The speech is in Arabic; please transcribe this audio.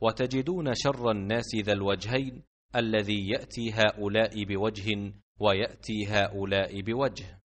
وتجدون شر الناس ذا الوجهين الذي يأتي هؤلاء بوجه ويأتي هؤلاء بوجه.